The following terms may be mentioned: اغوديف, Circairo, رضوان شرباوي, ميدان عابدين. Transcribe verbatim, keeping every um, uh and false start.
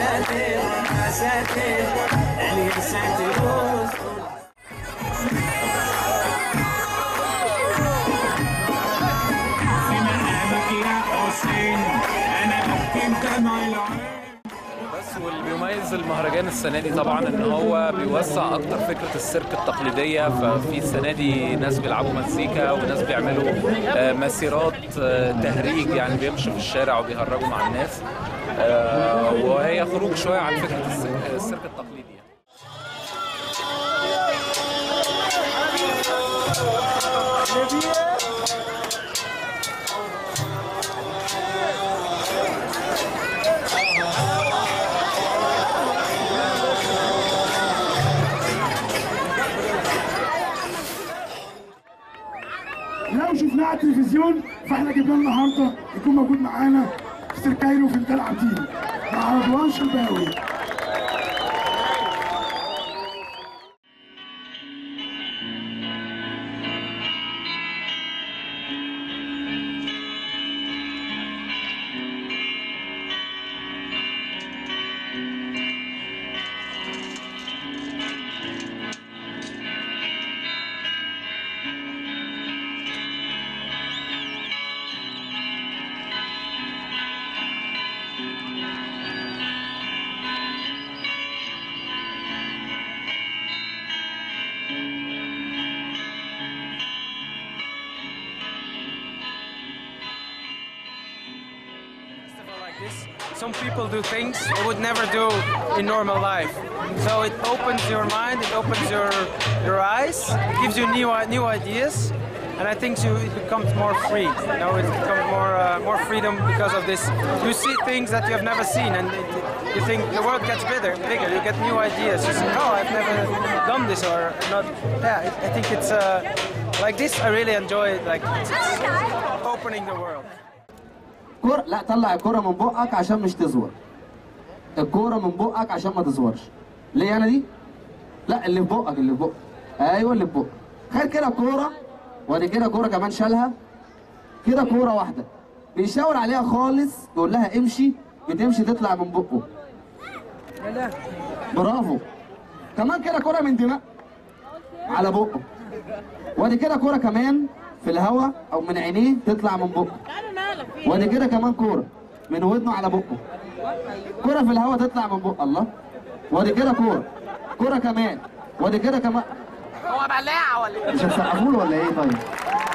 ساتر يا ساتر علي يا ساتر. بس واللي بيميز المهرجان السنه دي طبعا ان هو بيوسع اكتر فكره السيرك التقليديه، ففي السنه دي ناس بيلعبوا مزيكا وناس بيعملوا مسيرات تهريج، يعني بيمشوا في الشارع وبيهرجوا مع الناس، وهي خروج شويه عن فكره السيرك التقليديه. لو شفناه على التلفزيون فاحنا جبناه النهارده يكون موجود معانا في سيركايرو في ميدان عابدين مع رضوان شرباوي. Some people do things they would never do in normal life. So it opens your mind, it opens your your eyes, it gives you new new ideas, and I think you it becomes more free. You know, it becomes more uh, more freedom because of this. You see things that you have never seen, and it, you think the world gets bigger, bigger. You get new ideas. You say, "Oh, I've never done this or not." Yeah, I think it's uh, like this. I really enjoy it. Like it's, it's opening the world. كرة، لا طلع الكرة من بقك عشان مش تزور. الكرة من بقك عشان ما تزورش. ليه انا دي؟ لا اللي في بقك اللي في بقك. ايوه اللي في بقك. خد كده الكرة وادي كده الكرة كمان شالها. كده كرة واحدة. بيشاور عليها خالص يقول لها امشي، بتمشي تطلع من بقه. برافو. كمان كده كرة من دماغ على بقه. وادي كده كرة كمان في الهواء او من عينيه تطلع من بقه. وادي كده كمان كوره من ودنه على بقه، كوره في الهواء تطلع من بقه. الله. وادي كده كوره كوره كمان، وادي كده كمان. هو بلاعه ولا ايه؟ مش هتسقفوا له ولا ايه؟ طيب